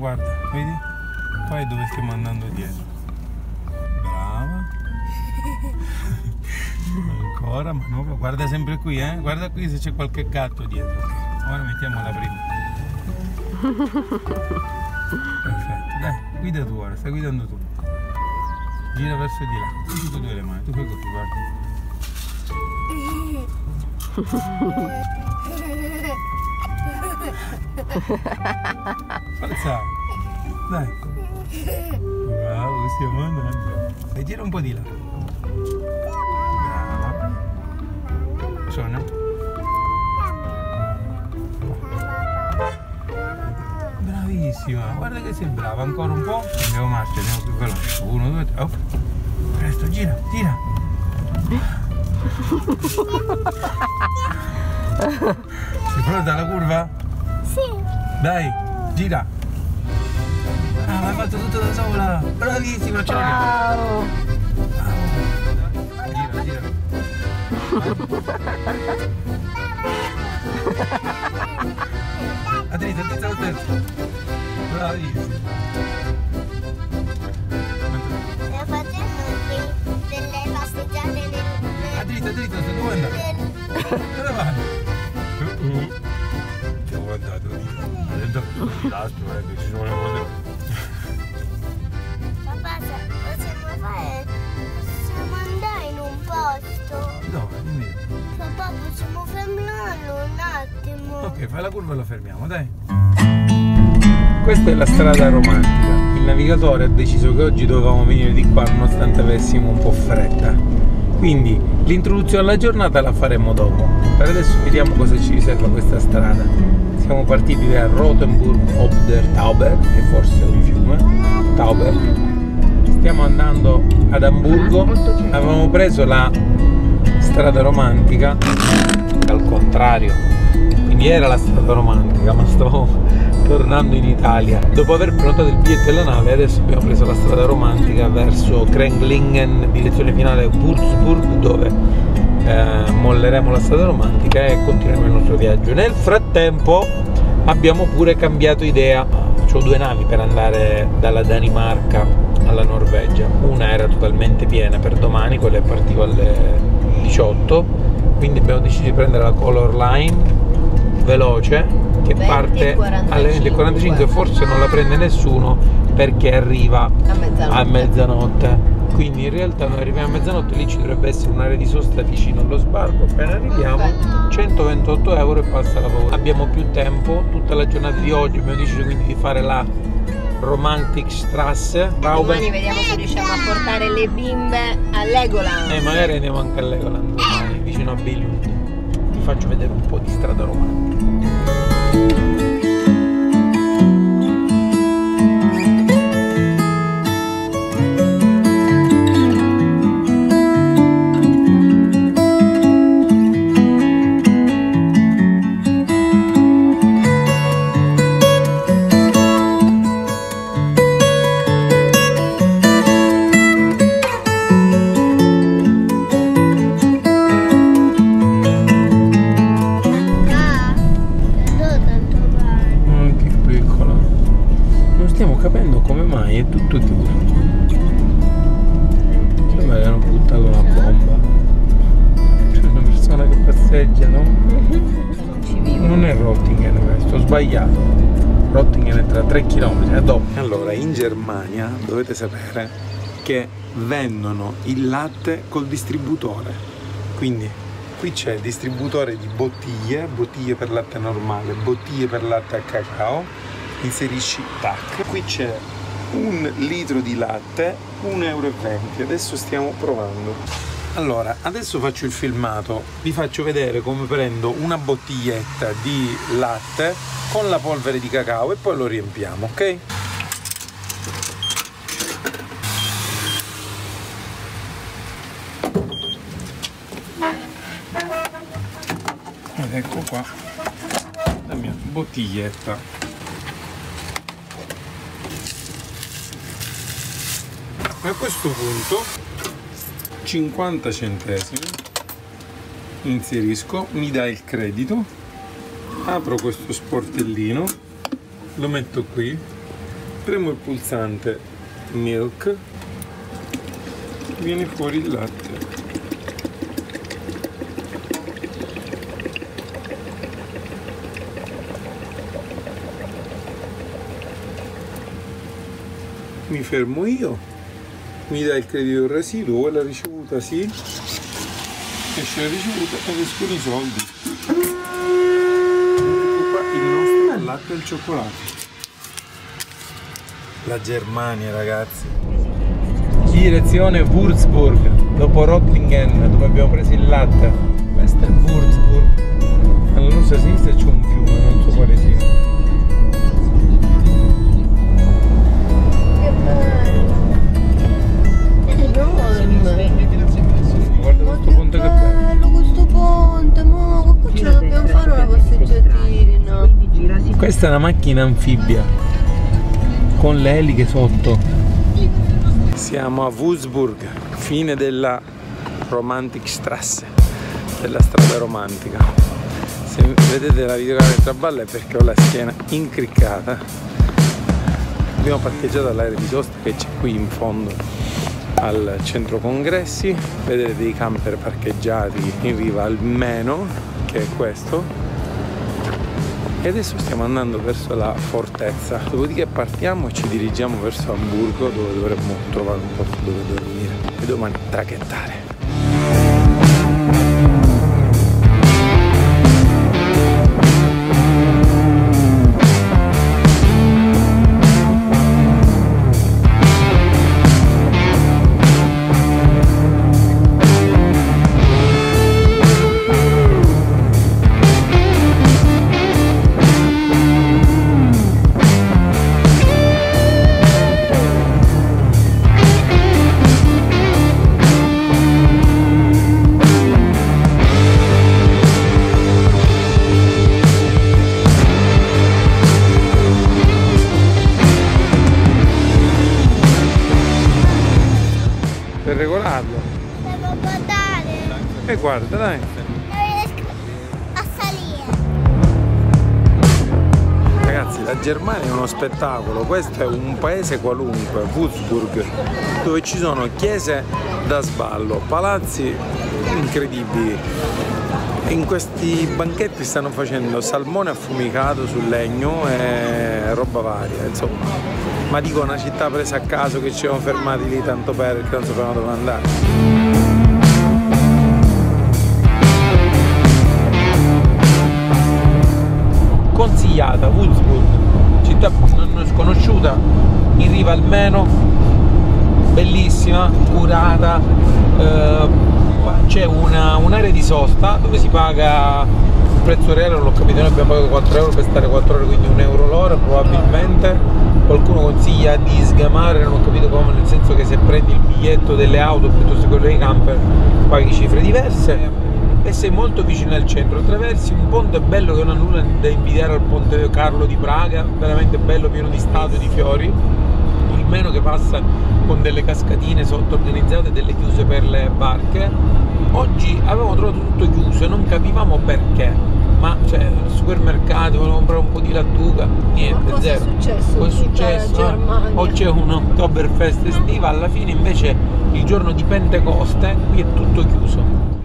guarda, vedi? Qua è dove stiamo andando dietro. Brava. Ancora, manovra. Guarda sempre qui, eh? Guarda qui se c'è qualche gatto dietro. Ora mettiamo la prima. Perfetto, dai, guida tu ora, stai guidando tu. Gira verso di là. Tutti e due le mani, tu fai così, guarda. Forza, dai. Bravo, stiamo andando. E gira un po' di là. Brava. Suona. Bravissima, guarda che sei brava. Ancora un po'. Andiamo marcia, andiamo più veloce. 1, 2, 3. Oh. Presto, gira, tira. Sei pronta alla curva? Sì. Dai, gira. Ah, ma hai fatto tutto da sola. Bravissima, ciao. Wow. Gira, gira. Attrezza, attrezza la terza. Bravissima. Stiamo facendo delle passeggiate nel... Attrezza, attrezza, sei tu andando. Andato ci sono le cose. Papà, possiamo fare, possiamo andare in un posto? No, dimmi. Papà, possiamo fermarlo un attimo? Ok, fai la curva e la fermiamo, dai. Questa è la strada romantica. Il navigatore ha deciso che oggi dovevamo venire di qua nonostante avessimo un po' fretta, quindi l'introduzione alla giornata la faremo dopo. Per adesso vediamo cosa ci riserva questa strada. Siamo partiti da Rothenburg ob der Tauber, che forse è un fiume, Tauber. Stiamo andando ad Amburgo, avevamo preso la strada romantica al contrario, quindi era la strada romantica, ma sto tornando in Italia. Dopo aver prenotato il biglietto della nave, adesso abbiamo preso la strada romantica verso Creglingen, direzione finale Würzburg, dove molleremo la strada romantica e continueremo il nostro viaggio. Nel frattempo abbiamo pure cambiato idea. C'ho due navi per andare dalla Danimarca alla Norvegia. Una era totalmente piena per domani, quella è partita alle 18, quindi abbiamo deciso di prendere la Color Line veloce che parte alle 20:45. Forse non la prende nessuno perché arriva a mezzanotte. Quindi in realtà noi arriviamo a mezzanotte, lì ci dovrebbe essere un'area di sosta vicino allo sbarco. Appena arriviamo, 128 € e passa la paura. Abbiamo più tempo, tutta la giornata di oggi abbiamo deciso quindi di fare la Romantikstrasse. Domani vediamo se riusciamo a portare le bimbe a Legoland. E magari andiamo anche a Legoland domani, vicino a Beilut. Vi faccio vedere un po' di strada romantica. Dovete sapere che vendono il latte col distributore, quindi qui c'è il distributore di bottiglie, bottiglie per latte normale, bottiglie per latte a cacao, inserisci tac, qui c'è 1 litro di latte, 1,20 €, adesso stiamo provando. Allora, adesso faccio il filmato, vi faccio vedere come prendo una bottiglietta di latte con la polvere di cacao e poi lo riempiamo, ok? Ed ecco qua la mia bottiglietta. A questo punto 50 centesimi, inserisco, mi dà il credito, apro questo sportellino, lo metto qui, premo il pulsante milk viene fuori il latte. Mi fermo io, mi dà il credito residuo e la ricevuta, sì, esce la ricevuta ed escono i soldi. Il nostro latte al cioccolato. La Germania, ragazzi. Direzione Würzburg, dopo Rothenburg dove abbiamo preso il latte. Questa è Würzburg. Alla nostra sinistra c'è un fiume, non so quale sia. Guarda questo ponte che bello, questo ponte, ma qua ce la dobbiamo fare una passeggiatina. Questa è una macchina anfibia con le eliche sotto. Siamo a Würzburg, fine della Romantikstrasse, della strada romantica. Se vedete la videocamera che traballa è perché ho la schiena incriccata. Abbiamo parcheggiato all'area di sosta che c'è qui in fondo al centro congressi, vedete dei camper parcheggiati in riva al Meno, che è questo, e adesso stiamo andando verso la fortezza, dopodiché partiamo e ci dirigiamo verso Amburgo dove dovremmo trovare un posto dove dormire e domani traghettare. E guarda, dai. Non riesco a salire. Ragazzi, la Germania è uno spettacolo, questo è un paese qualunque, Würzburg, dove ci sono chiese da sballo, palazzi incredibili. In questi banchetti stanno facendo salmone affumicato su legno e roba varia, insomma. Ma dico, una città presa a caso che ci siamo fermati lì tanto per, il non sapevamo dove andare. Consigliata Würzburg, città non sconosciuta, in riva al Meno, bellissima, curata, c'è un'area di sosta dove si paga il prezzo reale, non l'ho capito, noi abbiamo pagato 4 euro per stare 4 ore, quindi 1 euro l'ora probabilmente, qualcuno consiglia di sgamare, non ho capito come, nel senso che se prendi il biglietto delle auto piuttosto che quello dei camper paghi cifre diverse. E sei molto vicino al centro, attraversi un ponte bello che non ha nulla da invidiare al Ponte Carlo di Praga, veramente bello, pieno di statue, di fiori, il Meno che passa con delle cascatine sotto organizzate, delle chiuse per le barche. Oggi avevamo trovato tutto chiuso e non capivamo perché, ma cioè al supermercato volevo comprare un po' di lattuga, niente, cosa zero. Cosa è successo? O c'è un Oktoberfest estiva, alla fine invece il giorno di Pentecoste qui è tutto chiuso.